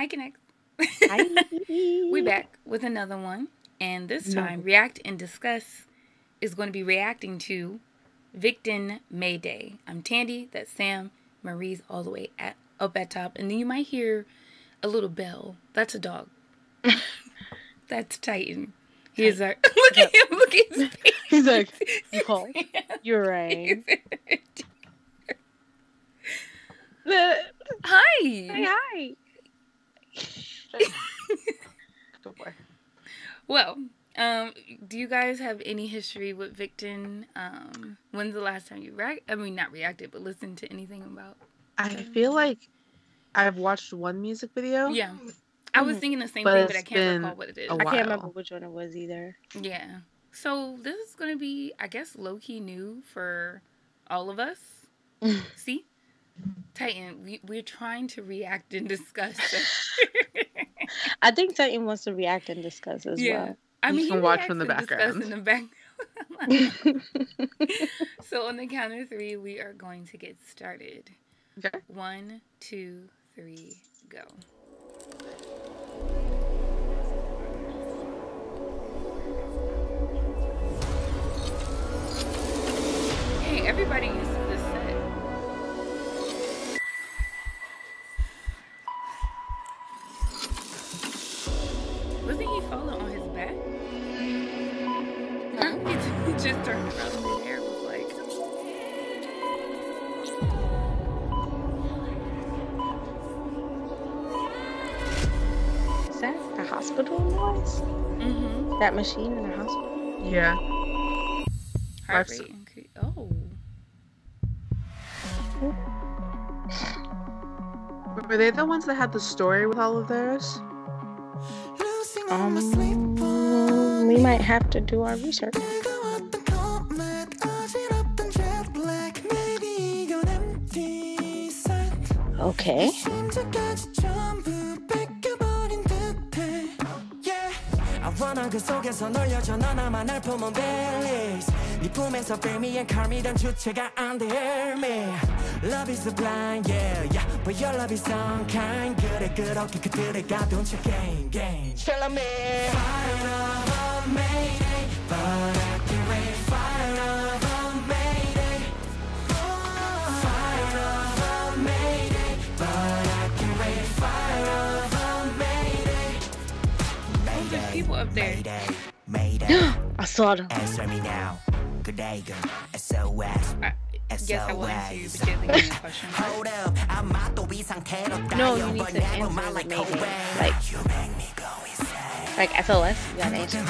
Hi, Konnect'd. Hi. We're back with another one, and this time React and Discuss is going to be reacting to Victon Mayday. I'm Tandy, that's Sam, Marie's all the way up at top, and then you might hear a little bell. That's a dog. That's Titan. He's like, look at him, look at his face. He's like, Nicole, you're right. Hi. Hi. Good boy. Well, do you guys have any history with Victon? When's the last time you not reacted, but listened to anything about? I feel like I've watched one music video. Yeah, I was thinking the same thing, but I can't recall what it is. I can't remember which one it was either. Yeah. So this is gonna be, I guess, low key new for all of us. See. Titan, we're trying to react and discuss. I think Titan wants to react and discuss as well. I mean, you can watch from the background. In the background. So on the count of three, we are going to get started. Okay. 1, 2, 3, go. Hey, everybody uses this set. Wasn't he falling on his back? He just turned around and his hair was like... Is that the hospital noise? Mm-hmm. That machine in the hospital? Yeah. Heart rate increase. Oh. Were they the ones that had the story with all of theirs? We might have to do our research. Okay. Love is the blind, yeah. But your love is unkind. Good, okay, good, God, don't you gang. Tell me. Fire of a mayday, but I can't wait. Fire of a mayday. Fire of a mayday, but I can't wait. Fire of a mayday. Mayday. There's people up there. Mayday. I saw them. Answer me now. Good day, girl. SOS. Yes, I wanted to, but she hasn't given a question. No, you need to answer like mayday. Like SOS, you gotta answer.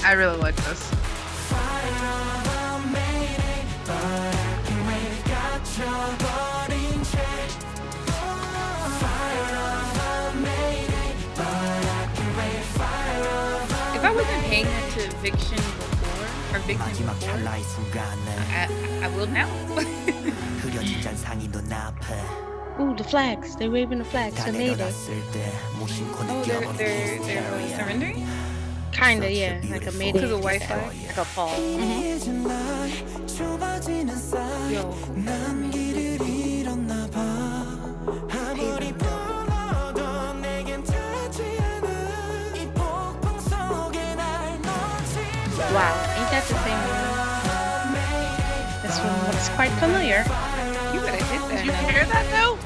I really like this. If I wasn't paying attention to Victon before, or Victon before, I will now. Ooh, the flags. They're waving the flags. So Mayday. Oh, they're surrendering? Kinda, yeah, like a mayday. Because of Wi-Fi? Like a fall. Mm-hmm. Yo. Wow, ain't that the same one? This one looks quite familiar. You better hit that. Did you hear that though?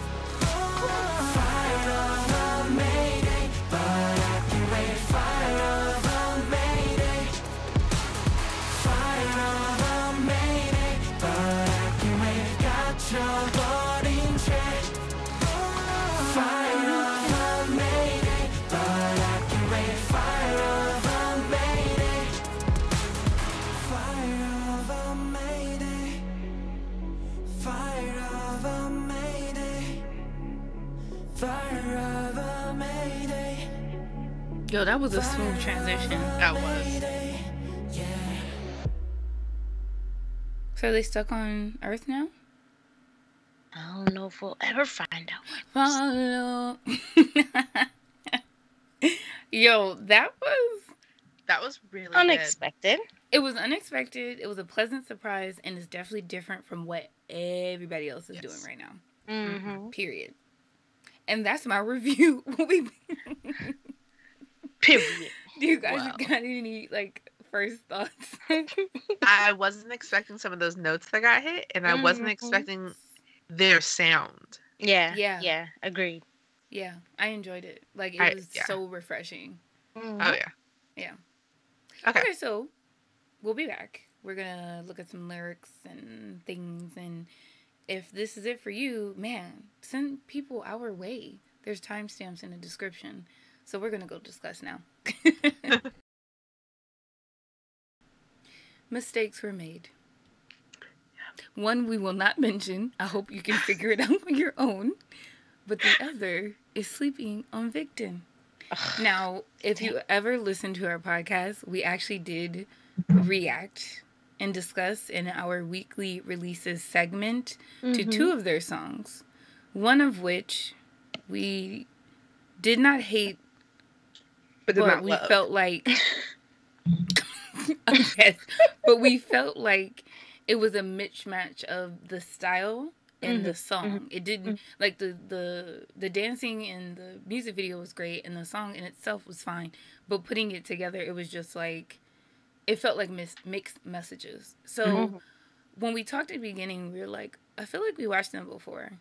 Yo, that was a smooth transition. That was. So are they stuck on Earth now? I don't know if we'll ever find out. Follow. Yo, that was really unexpected. Good. It was unexpected. It was a pleasant surprise, and it's definitely different from what everybody else is doing right now. Mm-hmm. Period. And that's my review. Period. Do you guys got any first thoughts? I wasn't expecting some of those notes that got hit, and I wasn't expecting their sound. Yeah. Agreed. Yeah, I enjoyed it. Like it was so refreshing. Mm-hmm. Oh yeah. Yeah. Okay, so we'll be back. We're gonna look at some lyrics and things, and if this is it for you, man, send people our way. There's timestamps in the description. So we're going to go discuss now. Mistakes were made. One we will not mention. I hope you can figure it out on your own. But the other is sleeping on Victon. Now, if you ever listen to our podcast, we actually did React and Discuss in our weekly releases segment to two of their songs. One of which we did not hate, but we felt like but we felt like it was a mismatch of the style and the song. It didn't like the dancing and the music video was great, and the song in itself was fine, but putting it together, it was just like it felt like mixed messages. So when we talked at the beginning, we were like, I feel like we watched them before.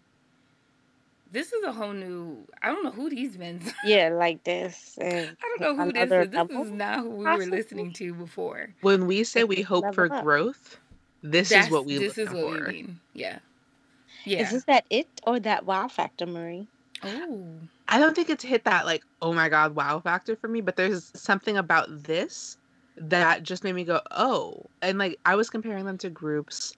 This is a whole new... I don't know who these men are. Yeah, like this. I don't know who this is. This is not who we were listening to before. When we say we hope for growth, that's is what we look for. This is what we mean. Yeah. Yeah. Is this that it or that wow factor, Marie? Oh. I don't think it's hit that, oh my God, wow factor for me, but there's something about this that just made me go, oh. And, I was comparing them to groups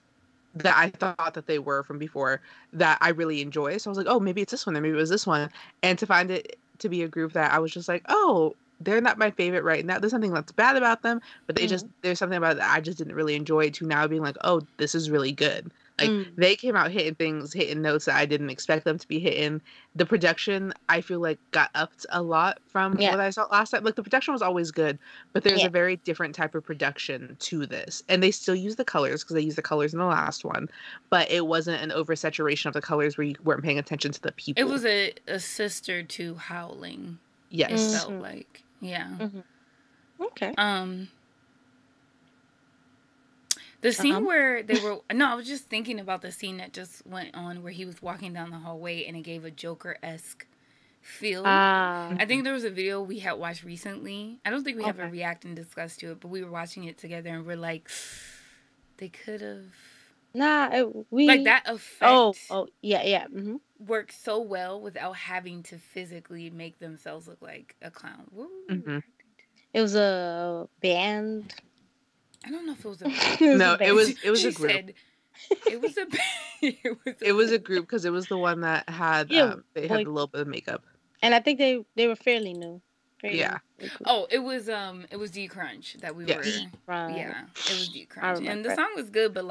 that I thought that they were from before that I really enjoy. So I was like, oh, maybe it's this one, or maybe it was this one. And to find it to be a group that I was just like, oh, they're not my favorite right now. There's something that's bad about them, but they just, there's something about it that I just didn't really enjoy, to now being like, oh, this is really good. They came out hitting things, hitting notes that I didn't expect them to be hitting. The production, I feel like, got upped a lot from what I saw last time. The production was always good, but there's a very different type of production to this. And they still use the colors, because they used the colors in the last one. But it wasn't an oversaturation of the colors where you weren't paying attention to the people. It was a sister to Howling. Yes. It felt like, okay. The scene where they were... No, I was just thinking about the scene that just went on where he was walking down the hallway and it gave a Joker-esque feel. I think there was a video we had watched recently. I don't think we ever react and discuss to it, but we were watching it together and we're like, they could have... that effect worked so well without having to physically make themselves look like a clown. It was a band... I don't know if it was a band. No, it was a group. Said, it was a group because it was the one that had they had a little bit of makeup. And I think they were fairly new. Fairly new. Oh, it was D Crunch that we were. Yeah, it was D Crunch. And the song was good, but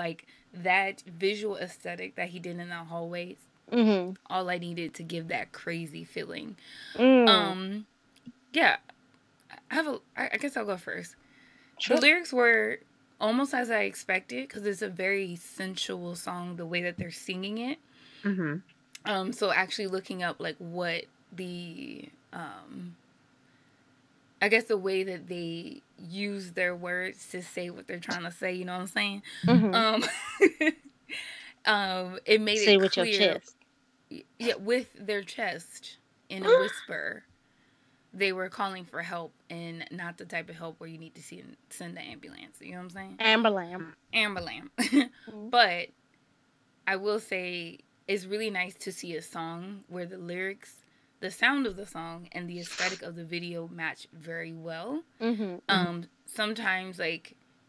that visual aesthetic that he did in the hallways, all I needed to give that crazy feeling. Yeah. I guess I'll go first. The lyrics were almost as I expected because it's a very sensual song, the way that they're singing it. So actually looking up what the, I guess the way that they use their words to say what they're trying to say, you know what I'm saying? It made it clear. Say with your chest. Yeah, with their chest in a whisper. They were calling for help, and not the type of help where you need to send the ambulance. You know what I'm saying? Amberlam. But I will say it's really nice to see a song where the lyrics, the sound of the song, and the aesthetic of the video match very well. Sometimes,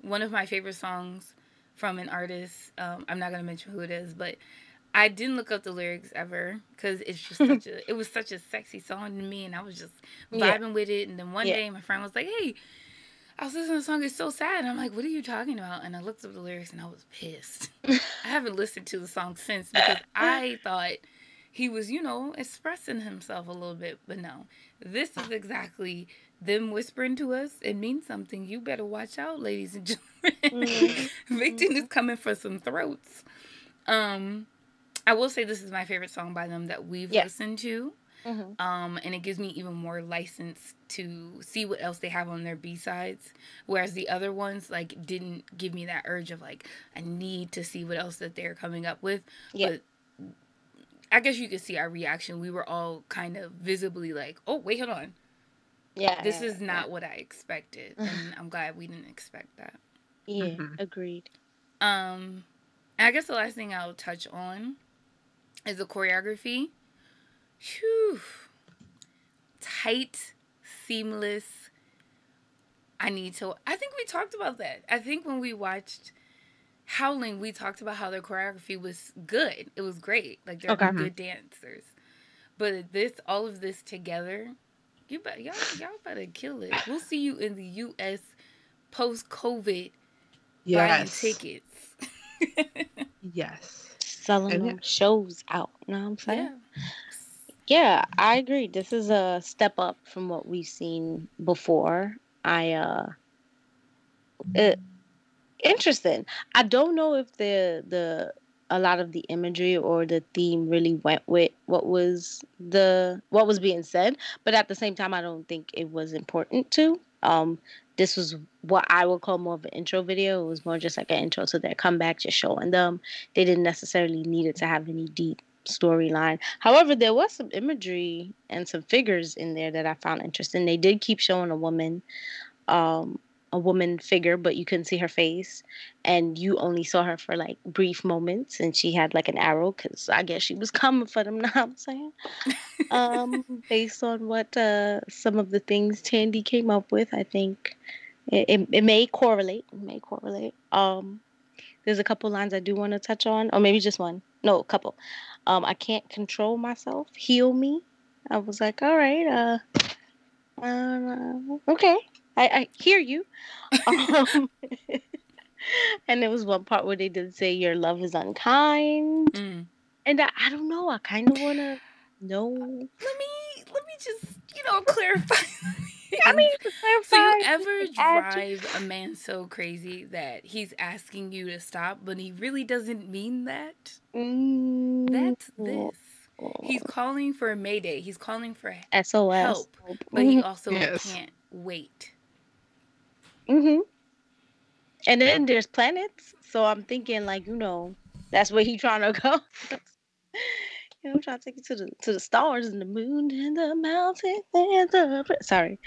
one of my favorite songs from an artist, I'm not going to mention who it is, but I didn't look up the lyrics ever because it's just such a, it was such a sexy song to me, and I was just vibing with it. And then one day my friend was like, "Hey, I was listening to the song. It's so sad." And I'm like, "What are you talking about?" And I looked up the lyrics, and I was pissed. I haven't listened to the song since because I thought he was, you know, expressing himself a little bit. But no, this is exactly them whispering to us. It means something. You better watch out, ladies and gentlemen. Victon is coming for some throats. I will say this is my favorite song by them that we've listened to. And it gives me even more license to see what else they have on their B-sides. Whereas the other ones, like, didn't give me that urge of, like, I need to see what else that they're coming up with. But I guess you could see our reaction. We were all kind of visibly like, oh, wait, hold on. This is not what I expected. And I'm glad we didn't expect that. Agreed. And I guess the last thing I'll touch on is the choreography. Whew. Tight, seamless. I think we talked about that. I think when we watched Howling, we talked about how their choreography was good. It was great. Like, they're good dancers. But this, all of this together, y'all better kill it. We'll see you in the U.S. post-COVID buying tickets. Selling them shows out. You know what I'm saying? Yeah, I agree. This is a step up from what we've seen before. Interesting. I don't know if a lot of the imagery or the theme really went with what was being said, but at the same time, I don't think it was important to. This was what I would call more of an intro video. It was more just like an intro to their comeback, just showing them. They didn't necessarily need it to have any deep storyline. However, there was some imagery and some figures in there that I found interesting. They did keep showing a woman figure, but you couldn't see her face, and you only saw her for like brief moments, and she had like an arrow because I guess she was coming for them. Know what I'm saying? Based on what some of the things Tandy came up with, I think it may correlate. It may correlate. There's a couple lines I do want to touch on, or maybe just one. No, a couple. I can't control myself. Heal me. I was like, all right. I don't know. Okay. I hear you. And there was one part where they did say your love is unkind. And I don't know. I kind of want to know. Let me just, clarify. So you ever drive a man so crazy that he's asking you to stop, but he really doesn't mean that? That's this. He's calling for a mayday. He's calling for SOS help, but he also can't wait. And then there's planets, so I'm thinking like, that's where he's trying to go. I'm trying to take you to the stars and the moon and the mountain and the... Sorry.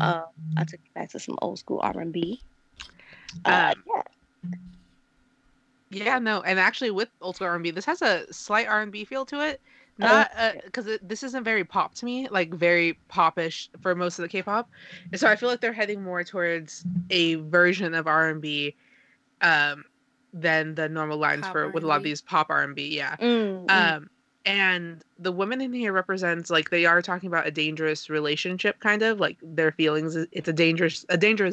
I took it back to some old school R&B. And actually with old school R&B, this has a slight R&B feel to it. Not because this isn't very pop to me, like very popish for most of the K-pop. And so I feel like they're heading more towards a version of R&B than the normal lines pop for R&B. With a lot of these pop R&B. And the woman in here represents, like, they are talking about a dangerous relationship, kind of like their feelings. It's a dangerous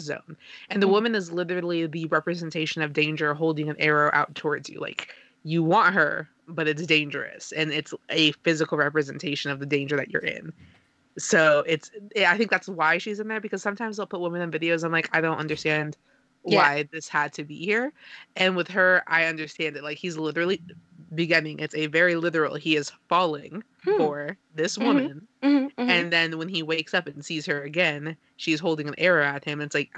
zone, and the woman is literally the representation of danger, holding an arrow out towards you. Like, you want her, but it's dangerous, and it's a physical representation of the danger that you're in. So I think that's why she's in there, because sometimes they'll put women in videos. I'm like, I don't understand why this had to be here, and with her, I understand it. Like, he's literally. Beginning, it's a very literal. He is falling for this woman, and then when he wakes up and sees her again, she's holding an arrow at him. And it's like,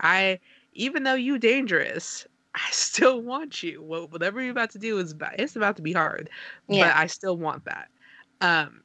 even though you dangerous, I still want you. Whatever you're about to do it's about to be hard, but I still want that. And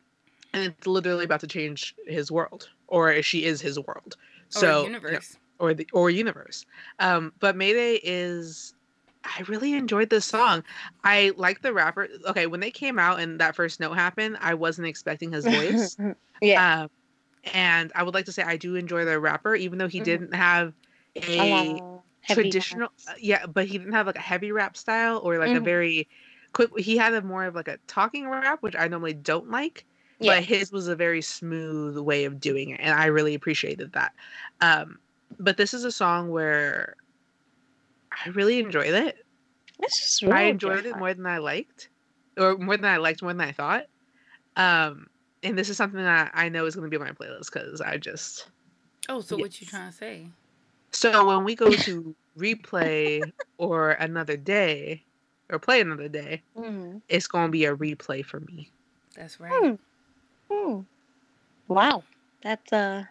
it's literally about to change his world, or she is his world. So universe, or universe. But Mayday is. I really enjoyed this song. I like the rapper. Okay, when they came out and that first note happened, I wasn't expecting his voice. And I would like to say I do enjoy the rapper, even though he didn't have a traditional... Yeah, but he didn't have like a heavy rap style or like a very quick. He had a more of like a talking rap, which I normally don't like. Yeah. But his was a very smooth way of doing it, and I really appreciated that. But this is a song where I really enjoyed it. Really I enjoyed it more than I liked, or more than I liked, more than I thought. And this is something that I know is going to be on my playlist because I just... Oh, so yes. What you trying to say? So when we go to replay or another day, or play another day, mm-hmm. It's going to be a replay for me. That's right. Hmm. Hmm. Wow. That's wrong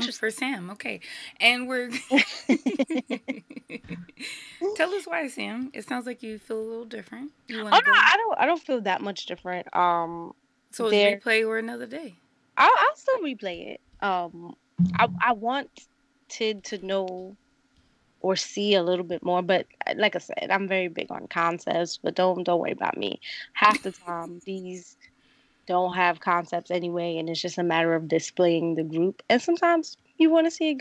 for Sam. Okay. And we're... Tell us why, Sam. It sounds like you feel a little different. You want no, I don't feel that much different. So it's replay or another day? I'll still replay it. I wanted to know or see a little bit more, but like I said, I'm very big on concepts, but don't worry about me. Half the time, these don't have concepts anyway, and it's just a matter of displaying the group. And sometimes you want to see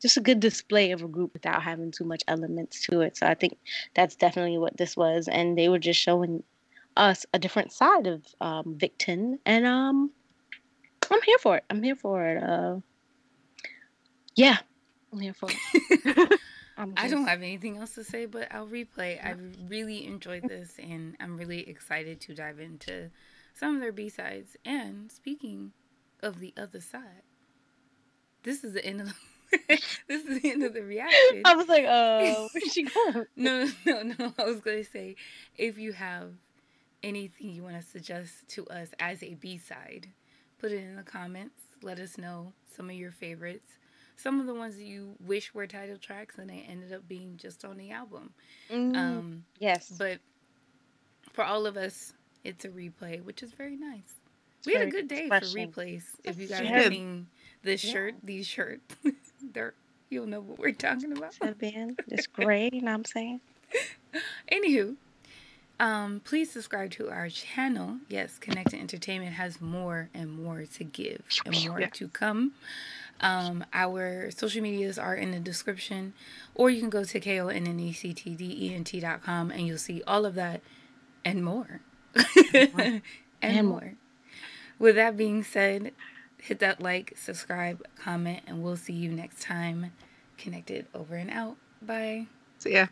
just a good display of a group without having too much elements to it. So I think that's definitely what this was, and they were just showing us a different side of Victon, and I'm here for it. I'm here for it. Yeah, I'm here for it. I don't have anything else to say, but I'll replay. I really enjoyed this, and I'm really excited to dive into some of their B-sides. And speaking of the other side, this is the end of the this is the end of the reaction. I was like, where's she going? No. I was gonna say, if you have anything you want to suggest to us as a B-side, put it in the comments. Let us know some of your favorites, some of the ones that you wish were title tracks and they ended up being just on the album. Yes. But for all of us, it's a replay, which is very nice. We had a good day for replays. If you guys have seen this shirt, these shirts, you'll know what we're talking about. It's great, you know what I'm saying? Anywho. Please subscribe to our channel. Yes, Konnect'd Entertainment has more and more to give and more to come. Our social medias are in the description, or you can go to KONNECTDENT.com and you'll see all of that and more. and more. With that being said, hit that like, subscribe, comment, and we'll see you next time. Konnect'd over and out. Bye. See ya.